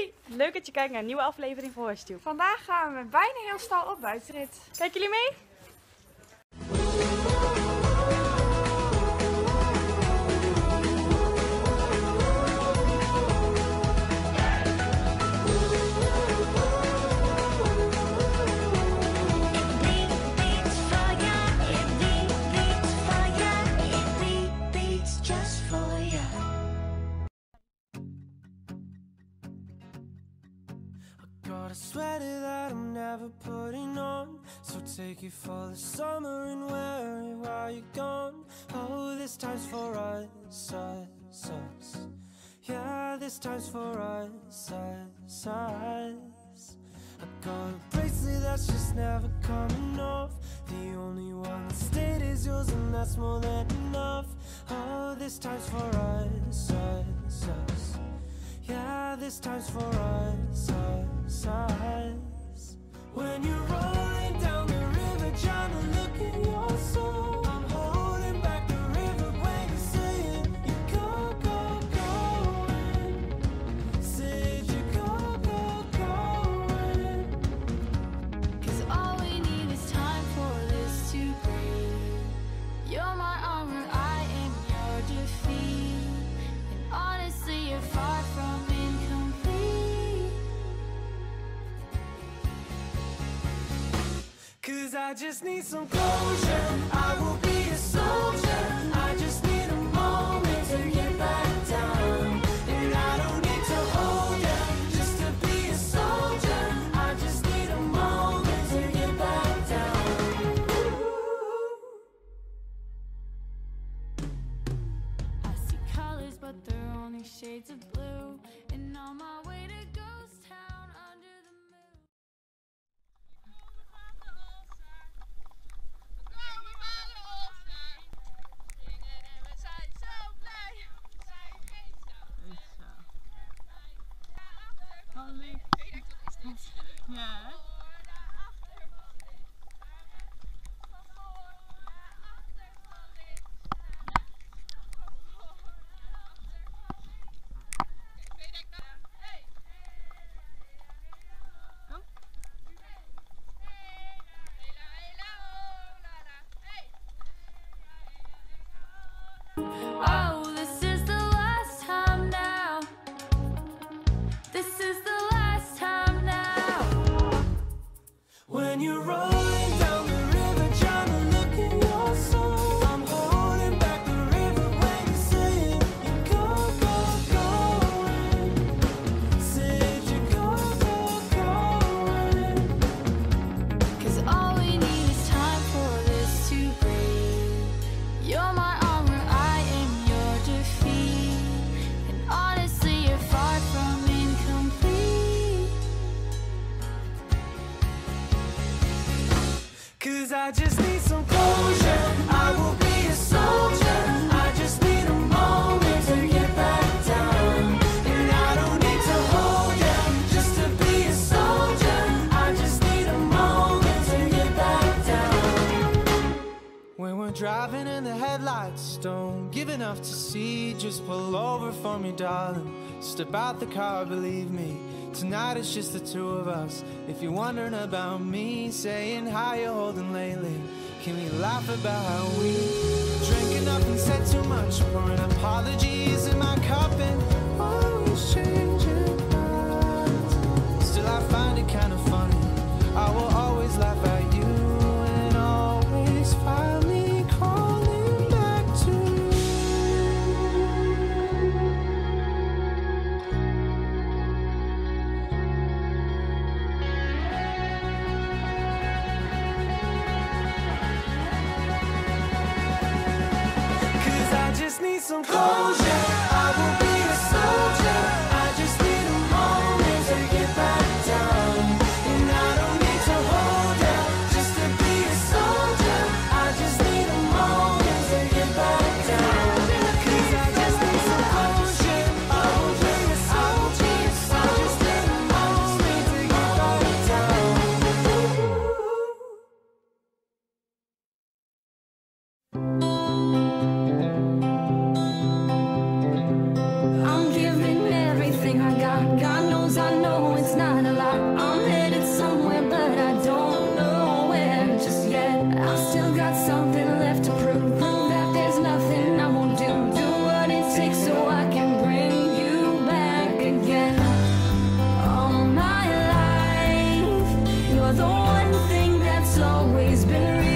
Hoi, leuk dat je kijkt naar een nieuwe aflevering van HorseTube. Vandaag gaan we bijna heel stal op buitenrit. Kijken jullie mee? Got a sweater that I'm never putting on, so take it for the summer and wear it while you're gone. Oh, this time's for us, us, us. Yeah, this time's for us, us, us. I got a bracelet that's just never coming off. The only one that stayed is yours, and that's more than enough. Oh, this time's for us, us, us. Yeah, this time's for us, us, us. When you're rolling down the river, trying to look in your soul, I'm holding back the river when you're saying you go, go, going. Said you go, go, going. Cause all we need is time for this to breathe. You're my armor, I am your defeat. And honestly, you're far from cause I just need some closure. I will be a soldier. I just need a moment to get back down. And I don't need to hold you just to be a soldier. I just need a moment to get back down. Ooh. I see colors, but they're only shades of blue. And on my way to ghost town under the moon. Ja. I just need some closure. I will be a soldier. I just need a moment to get back down. And I don't need to hold you just to be a soldier. I just need a moment to get back down. When we're driving and the headlights don't give enough to see, just pull over for me, darling. Step out the car, believe me. Tonight it's just the two of us. If you're wondering about me, saying how you're holding lately, can we laugh about how we drinking up and said too much, pouring apologies in my cup and always changing minds. Still I find it kind of funny. I will always laugh at you and always find me calling back to you. Need some closure. I will be a soldier. I just need a moment to get back down. And I don't need to hold you just to be a soldier. I just need a moment to get back down. Cause I just need some closure. I will be a soldier. I just need a moment to get back down. I know it's not a lot. I'm headed somewhere, but I don't know where just yet. I still got something left to prove, that there's nothing I won't do. Do what it takes so I can bring you back again. All my life, you're the one thing that's always been real.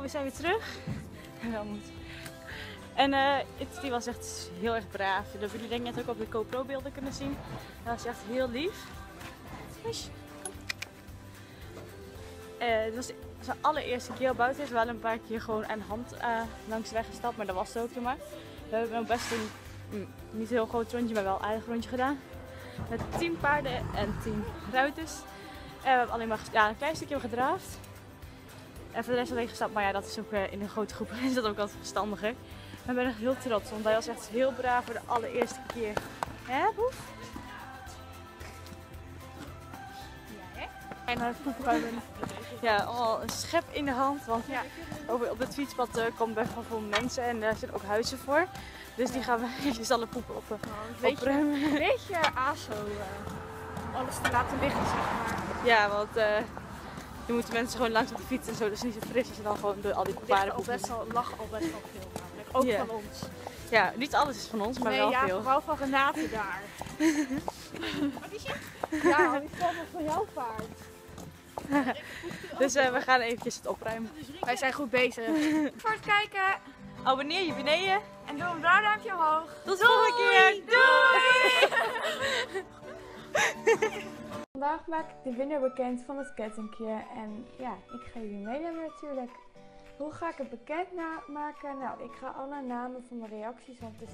We zijn weer terug. En Ids was echt heel erg braaf. Dat hebben jullie denk ik net ook op de GoPro beelden kunnen zien. Hij was echt heel lief. Het was zijn allereerste keer op buiten. Is wel een paar keer gewoon aan de hand langs de weg gestapt, maar dat was het ook nog maar. We hebben best een niet heel groot rondje, maar wel een aardig rondje gedaan. Met 10 paarden en 10 ruiters. We hebben alleen maar een klein stukje gedraafd. En voor de rest alleen gestapt, maar ja, dat is ook in een grote groep is dat ook wat verstandiger. Maar ik ben echt heel trots, want hij was echt heel braaf voor de allereerste keer. Hè, Boef? Ja, hè? En hij heeft allemaal een schep in de hand, want ja, op het fietspad komen best wel veel mensen en daar zitten ook huizen voor. Dus die gaan we eventjes alle poepen opruimen. Een beetje aso, alles te laten liggen, zeg maar. Ja, want... nu moeten mensen gewoon langs op de fiets en zo, dat is niet zo fris als je dan gewoon door al die paarden poepen. Er lag al best wel veel namelijk, ook van ons. Ja, niet alles is van ons, maar wel veel. Ja, vooral van Renate daar. Wat is het? Ja, die valt nog van jouw paard. Dus we gaan eventjes het opruimen. Wij zijn goed bezig. Voor het kijken. Abonneer je beneden. En doe een blauw duimpje omhoog. Tot de volgende keer. Doei! Vandaag maak ik de winnaar bekend van het kettingje en ja, ik ga jullie meenemen natuurlijk. Hoe ga ik het bekend maken? Nou, ik ga alle namen van de reacties, want er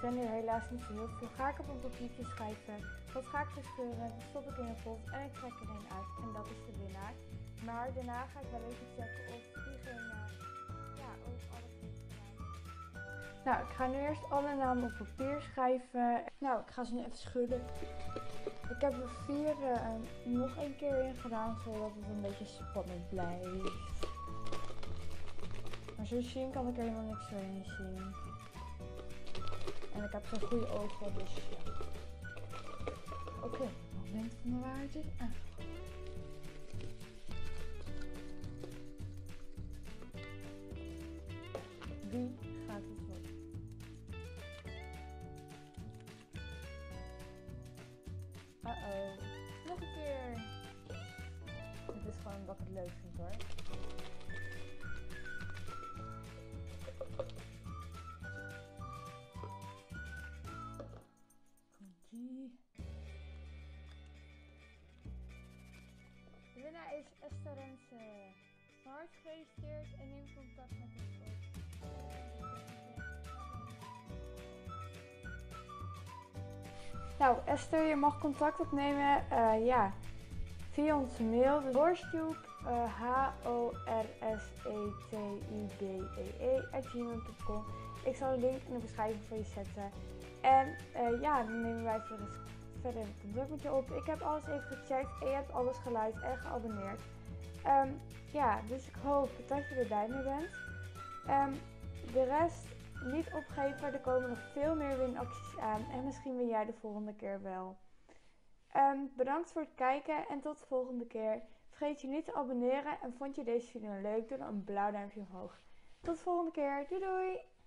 zijn er helaas niet zo heel veel. Ga ik het op een papiertje schrijven, dat ga ik verscheuren, dat stop ik in een pot en ik trek er een uit. En dat is de winnaar. Maar daarna ga ik wel even checken of diegene ja, ook alles heeft gedaan. Nou, ik ga nu eerst alle namen op papier schrijven. Nou, ik ga ze nu even schudden. Ik heb er 4 nog een keer in gedaan, zodat het een beetje spannend blijft. Maar zo zien kan ik er helemaal niks doorheen zien. En ik heb geen goede ogen, dus ja. Oké, moment van de waarheid is aangekomen. Wie gaat het worden? Uh-oh, nog een keer. Dit is gewoon wat ik leuk vind hoor. De winnaar is Esther Rensen. Van harte gefeliciteerd en neem contact met ons op. Nou Esther, je mag contact opnemen via onze mail. HorseTube, HORSETUBEE@gmail.com. Ik zal de link in de beschrijving voor je zetten. En dan nemen wij verder contact met je op. Ik heb alles even gecheckt en je hebt alles geliked en geabonneerd. Dus ik hoop dat je er blij mee bent. De rest... niet opgeven, er komen nog veel meer winacties aan en misschien win jij de volgende keer wel. Bedankt voor het kijken en tot de volgende keer. Vergeet je niet te abonneren en vond je deze video leuk, doe dan een blauw duimpje omhoog. Tot de volgende keer, doei doei!